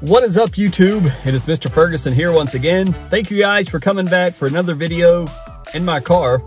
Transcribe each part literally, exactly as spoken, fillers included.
What is up, YouTube? It is Mister Ferguson here once again. Thank you guys for coming back for another video in my car.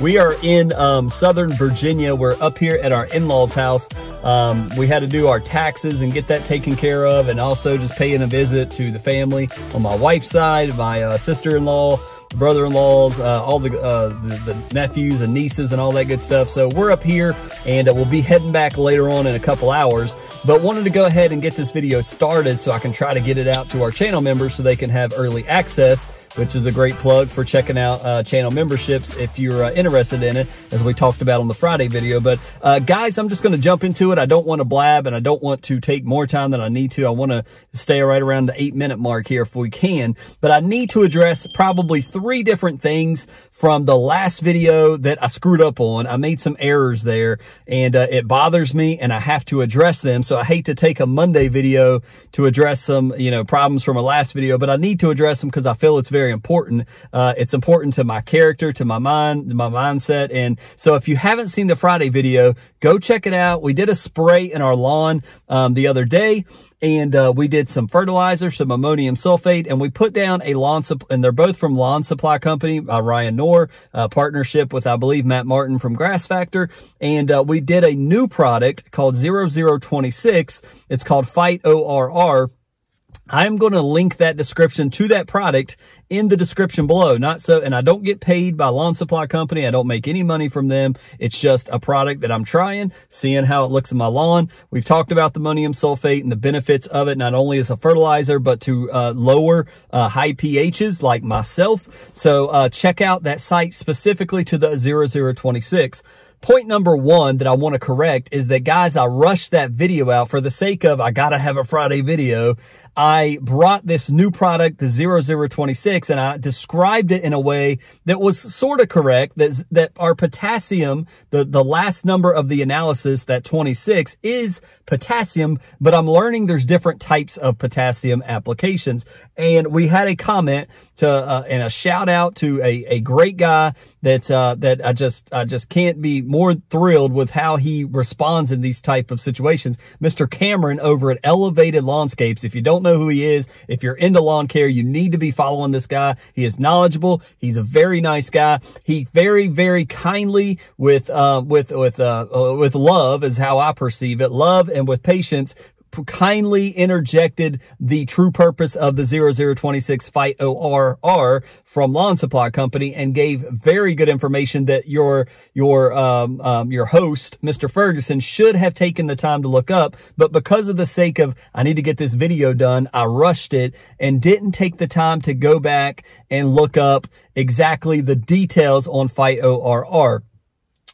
We are in um, Southern Virginia. We're up here at our in-laws' house. Um, we had to do our taxes and get that taken care of, and also just paying a visit to the family on my wife's side, my uh, sister-in-law, brother-in-laws, uh, all the, uh, the, the nephews and nieces and all that good stuff. So we're up here, and uh, we'll be heading back later on in a couple hours, but wanted to go ahead and get this video started so I can try to get it out to our channel members so they can have early access, which is a great plug for checking out uh, channel memberships if you're uh, interested in it, as we talked about on the Friday video. But uh, guys, I'm just going to jump into it. I don't want to blab, and I don't want to take more time than I need to. I want to stay right around the eight minute mark here if we can. But I need to address probably three different things from the last video that I screwed up on. I made some errors there, and uh, it bothers me, and I have to address them. So I hate to take a Monday video to address some, you know, problems from a last video, but I need to address them because I feel it's very important. Uh, it's important to my character, to my mind, my mindset. And so if you haven't seen the Friday video, go check it out. We did a spray in our lawn um, the other day. And uh, we did some fertilizer, some ammonium sulfate, and we put down a lawn supply, and they're both from Lawn Supply Company, uh, Ryan Knorr, uh, partnership with, I believe, Matt Martin from Grass Factor. And uh, we did a new product called zero zero twenty-six. It's called PhiteORR. I'm going to link that description to that product in the description below. Not so, and I don't get paid by Lawn Supply Company. I don't make any money from them. It's just a product that I'm trying, seeing how it looks in my lawn. We've talked about the ammonium sulfate and the benefits of it, not only as a fertilizer, but to uh, lower uh, high pHs like myself. So uh, check out that site specifically to the zero zero twenty-six. Point number one that I want to correct is that, guys, I rushed that video out for the sake of, I gotta have a Friday video. I brought this new product, the zero zero twenty-six, and I described it in a way that was sort of correct, that, that our potassium, the, the last number of the analysis, that twenty-six, is potassium, but I'm learning there's different types of potassium applications. And we had a comment to, uh, and a shout out to a, a great guy that, uh, that I just, I just can't be more thrilled with how he responds in these type of situations. Mister Cameron over at Elevated Lawnscapes. If you don't know who he is, if you're into lawn care, you need to be following this guy. He is knowledgeable. He's a very nice guy. He very, very kindly with, uh, with, with, uh, with love is how I perceive it. Love and with patience, kindly interjected the true purpose of the zero zero twenty-six PhiteORR from Lawn Supply Company and gave very good information that your your um, um, your host, Mister Ferguson, should have taken the time to look up. But because of the sake of, I need to get this video done, I rushed it and didn't take the time to go back and look up exactly the details on PhiteORR.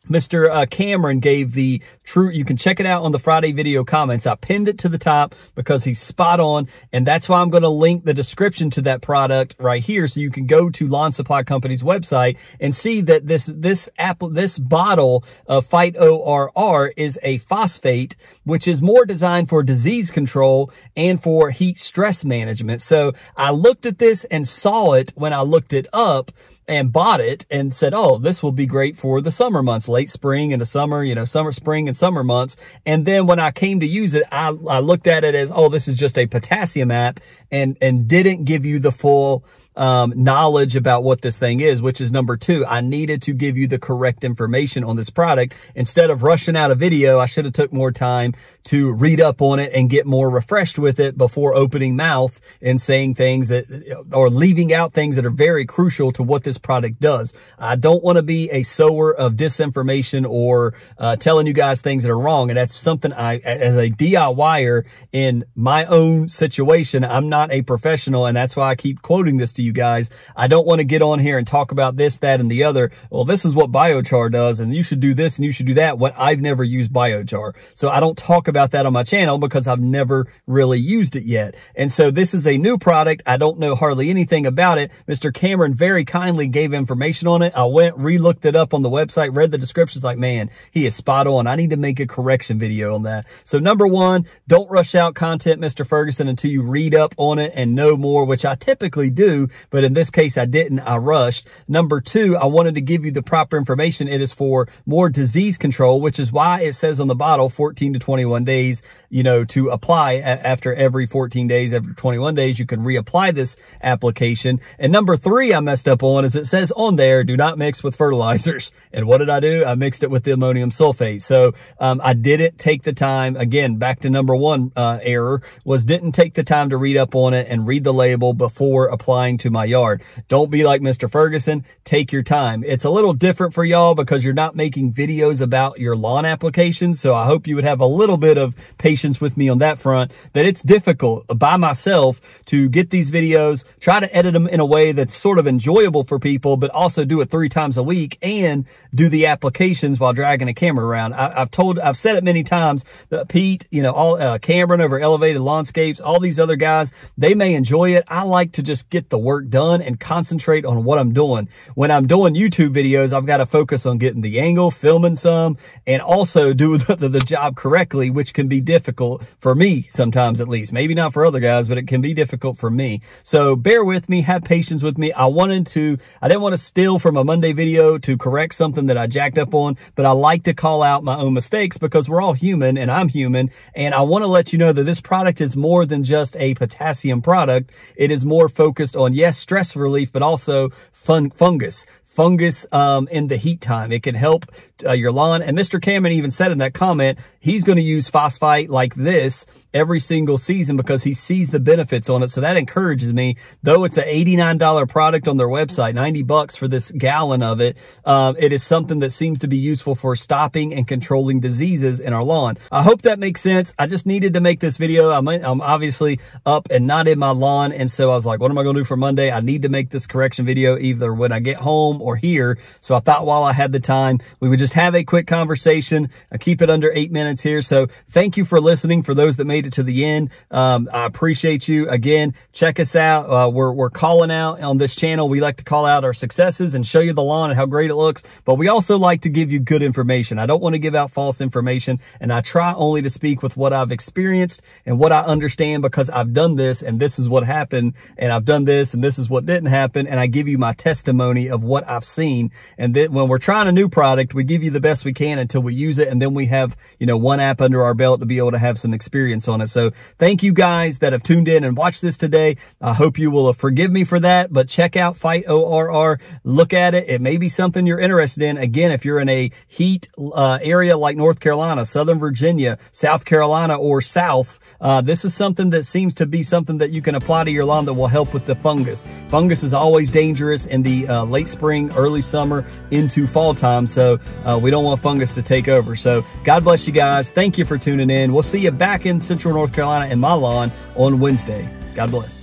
Mister Uh, Cameron gave the true, you can check it out on the Friday video comments. I pinned it to the top because he's spot on. And that's why I'm going to link the description to that product right here. So you can go to Lawn Supply Company's website and see that this, this apple, this bottle of PhiteORR is a phosphate, which is more designed for disease control and for heat stress management. So I looked at this and saw it when I looked it up and bought it and said, oh, this will be great for the summer months, late spring and the summer, you know, summer, spring and summer months. And then when I came to use it, I, I looked at it as, oh, this is just a potassium app, and, and didn't give you the full um, knowledge about what this thing is, which is number two. I needed to give you the correct information on this product. Instead of rushing out a video, I should have took more time to read up on it and get more refreshed with it before opening mouth and saying things that, or leaving out things that are very crucial to what this product does. I don't want to be a sower of disinformation or, uh, telling you guys things that are wrong. And that's something I, as a DIYer in my own situation, I'm not a professional. And that's why I keep quoting this to you guys. I don't want to get on here and talk about this, that, and the other. Well, this is what biochar does, and you should do this and you should do that. What, I've never used biochar. So I don't talk about that on my channel because I've never really used it yet. And so this is a new product. I don't know hardly anything about it. Mister Cameron very kindly gave information on it. I went, re-looked it up on the website, read the descriptions, like, man, he is spot on. I need to make a correction video on that. So number one, don't rush out content, Mister Ferguson, until you read up on it and know more, which I typically do. but in this case, I didn't. I rushed. Number two, I wanted to give you the proper information. It is for more disease control, which is why it says on the bottle fourteen to twenty-one days, you know, to apply after every fourteen days, after twenty-one days, you can reapply this application. And number three I messed up on is it says on there, do not mix with fertilizers. And what did I do? I mixed it with the ammonium sulfate. So um, I didn't take the time, again, back to number one uh, error, was didn't take the time to read up on it and read the label before applying to my yard. Don't be like Mister Ferguson, take your time. It's a little different for y'all because you're not making videos about your lawn applications. So I hope you would have a little bit of patience with me on that front, that it's difficult by myself to get these videos, try to edit them in a way that's sort of enjoyable for people, but also do it three times a week and do the applications while dragging a camera around. I, I've told, I've said it many times that Pete, you know, all uh, Cameron over Elevated Lawnscapes, all these other guys, they may enjoy it. I like to just get the work done and concentrate on what I'm doing. When I'm doing YouTube videos, I've got to focus on getting the angle, filming some, and also do the, the, the job correctly, which can be difficult for me sometimes, at least. Maybe not for other guys, but it can be difficult for me. So bear with me, have patience with me. I wanted to, I didn't want to steal from a Monday video to correct something that I jacked up on, but I like to call out my own mistakes because we're all human and I'm human. And I want to let you know that this product is more than just a potassium product. It is more focused on, yes, stress relief, but also fun, fungus, fungus um, in the heat time. It can help uh, your lawn. And Mister Cameron even said in that comment, he's going to use phosphite like this every single season because he sees the benefits on it. So that encourages me, though it's an eighty-nine dollar product on their website, ninety bucks for this gallon of it. Um, it is something that seems to be useful for stopping and controlling diseases in our lawn. I hope that makes sense. I just needed to make this video. I'm, I'm obviously up and not in my lawn. And so I was like, what am I going to do for Monday? I need to make this correction video either when I get home or here. So I thought while I had the time, we would just have a quick conversation. I keep it under eight minutes here. So thank you for listening. For those that made it to the end, um, I appreciate you. Again, check us out. Uh, we're, we're calling out on this channel. We like to call out our successes and show you the lawn and how great it looks, but we also like to give you good information. I don't want to give out false information, and I try only to speak with what I've experienced and what I understand, because I've done this and this is what happened, and I've done this and this is what didn't happen, and I give you my testimony of what I've seen. And then when we're trying a new product, we give you the best we can until we use it, and then we have, you know, one app under our belt to be able to have some experience on it. So thank you guys that have tuned in and watched this today. I hope you will forgive me for that, but check out PhiteORR. Look at it. It may be something you're interested in. Again, if you're in a heat uh, area like North Carolina, Southern Virginia, South Carolina, or South, uh, this is something that seems to be something that you can apply to your lawn that will help with the fungus. Fungus is always dangerous in the uh, late spring, early summer, into fall time. So uh, we don't want fungus to take over. So God bless you guys. Thank you for tuning in. We'll see you back in Central North Carolina in my lawn on Wednesday. God bless.